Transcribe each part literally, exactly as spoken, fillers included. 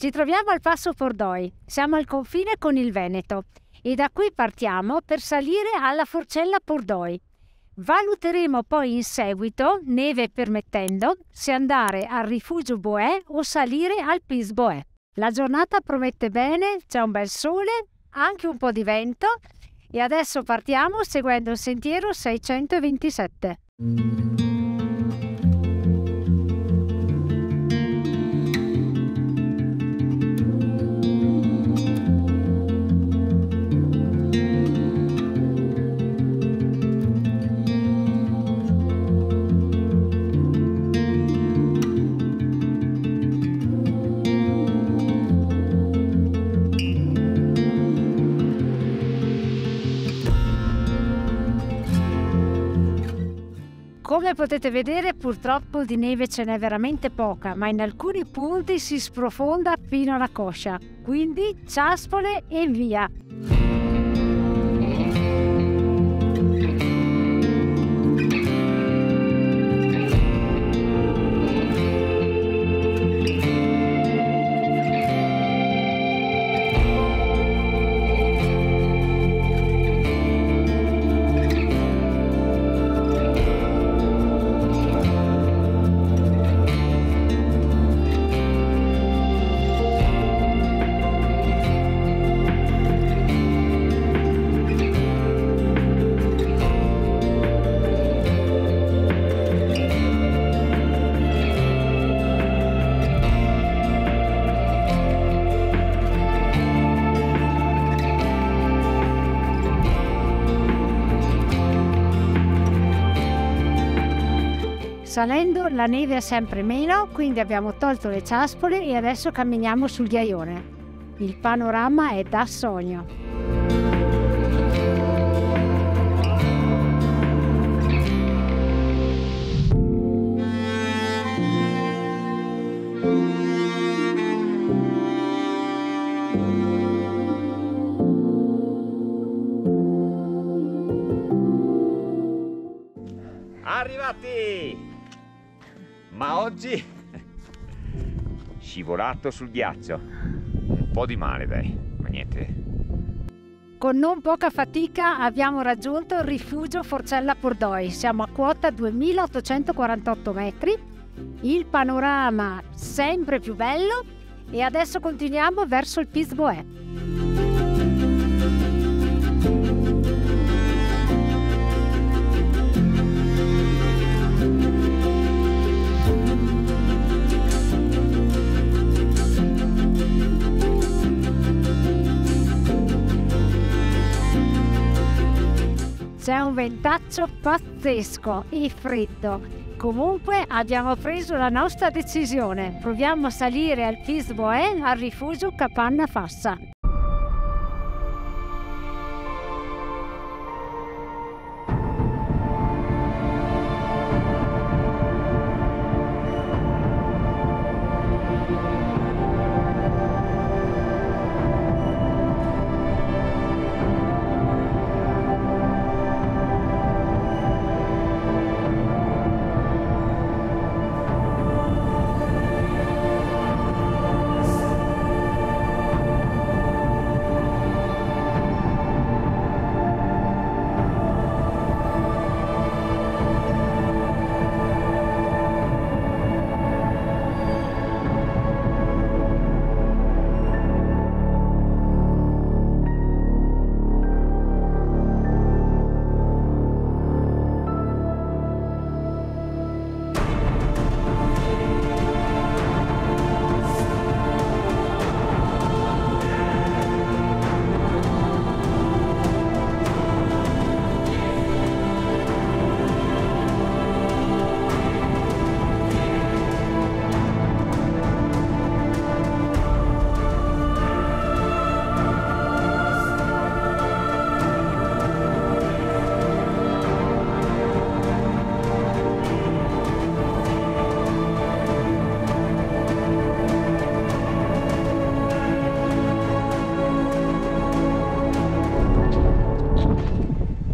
Ci troviamo al Passo Pordoi, siamo al confine con il Veneto e da qui partiamo per salire alla Forcella Pordoi. Valuteremo poi in seguito, neve permettendo, se andare al Rifugio Boè o salire al Piz Boè. La giornata promette bene, c'è un bel sole, anche un po' di vento e adesso partiamo seguendo il sentiero seicentoventisette. Come potete vedere, purtroppo di neve ce n'è veramente poca, ma in alcuni punti si sprofonda fino alla coscia, quindi ciaspole e via! Salendo la neve è sempre meno, quindi abbiamo tolto le ciaspole e adesso camminiamo sul ghiaione. Il panorama è da sogno. Arrivati! Ma oggi scivolato sul ghiaccio, un po' di male dai, ma niente. Con non poca fatica abbiamo raggiunto il rifugio Forcella Pordoi, siamo a quota duemilaottocentoquarantotto metri, il panorama sempre più bello e adesso continuiamo verso il Piz Boè. C'è un ventaccio pazzesco e freddo. Comunque abbiamo preso la nostra decisione. Proviamo a salire al Piz Boè al rifugio Capanna Fassa.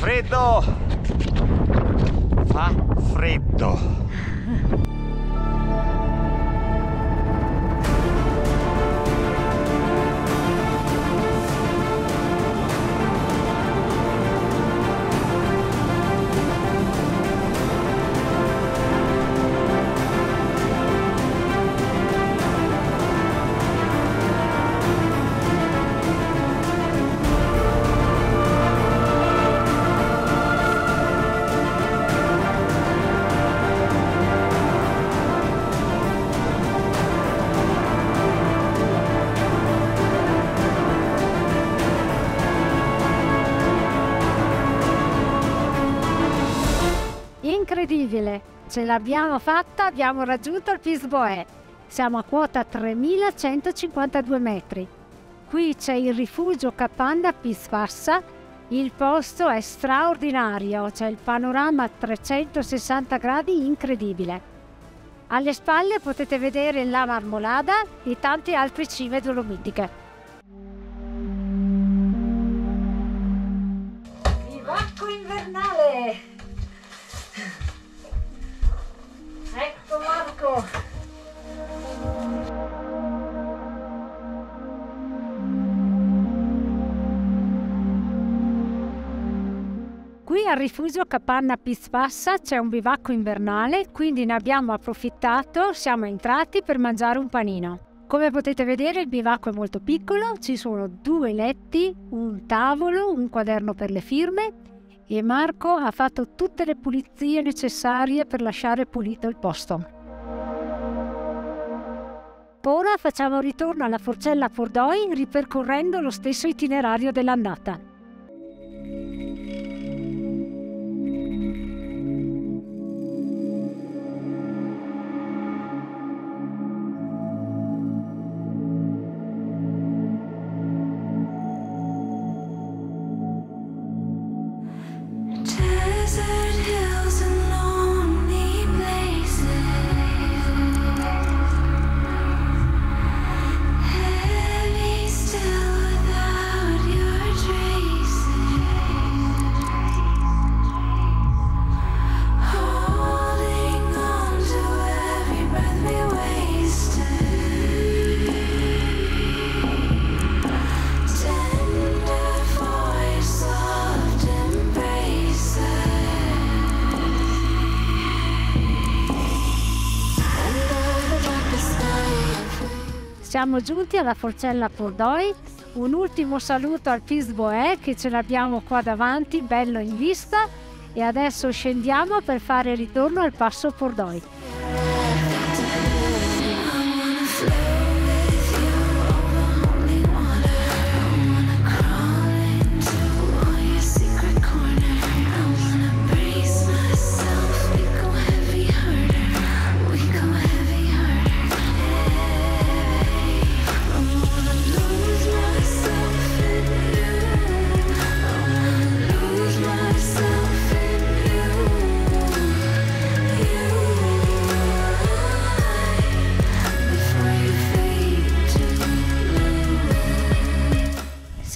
Freddo! Fa freddo! incredibile, ce l'abbiamo fatta, abbiamo raggiunto il Piz Boè. Siamo a quota tremilacentocinquantadue metri. Qui c'è il rifugio Capanna Piz Fassa, il posto è straordinario, c'è il panorama a trecentosessanta gradi incredibile. Alle spalle potete vedere la Marmolada e tante altre cime dolomitiche. Bivacco invernale! Ecco Marco! Qui al rifugio Capanna Piz Fassa c'è un bivacco invernale, quindi ne abbiamo approfittato, siamo entrati per mangiare un panino. Come potete vedere il bivacco è molto piccolo, ci sono due letti, un tavolo, un quaderno per le firme e Marco ha fatto tutte le pulizie necessarie per lasciare pulito il posto. Ora facciamo un ritorno alla Forcella Pordoi ripercorrendo lo stesso itinerario dell'andata. Siamo giunti alla Forcella Pordoi, un ultimo saluto al Piz Boè che ce l'abbiamo qua davanti, bello in vista, e adesso scendiamo per fare ritorno al Passo Pordoi.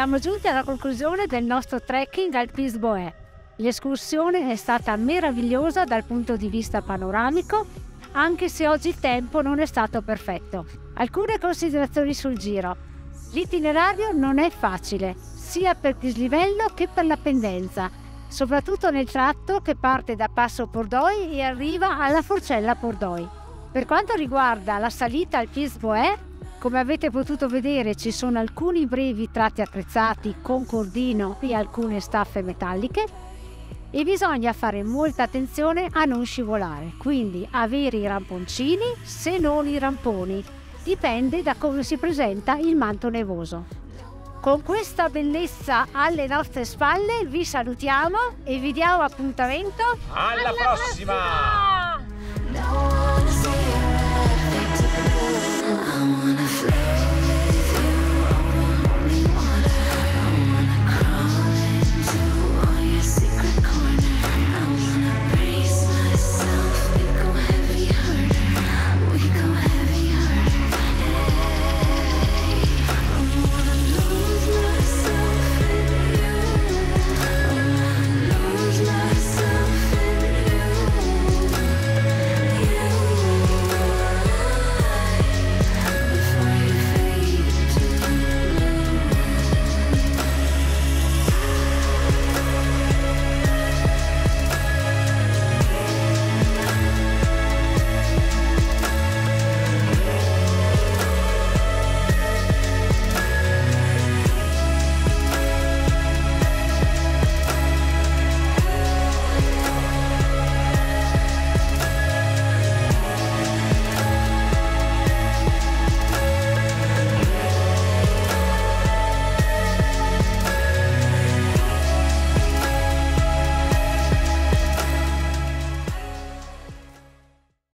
Siamo giunti alla conclusione del nostro trekking al Piz Boè. L'escursione è stata meravigliosa dal punto di vista panoramico, anche se oggi il tempo non è stato perfetto. Alcune considerazioni sul giro. L'itinerario non è facile, sia per dislivello che per la pendenza, soprattutto nel tratto che parte da Passo Pordoi e arriva alla Forcella Pordoi. Per quanto riguarda la salita al Piz Boè, come avete potuto vedere ci sono alcuni brevi tratti attrezzati con cordino e alcune staffe metalliche e bisogna fare molta attenzione a non scivolare, quindi avere i ramponcini se non i ramponi, dipende da come si presenta il manto nevoso. Con questa bellezza alle nostre spalle vi salutiamo e vi diamo appuntamento alla, alla prossima! prossima!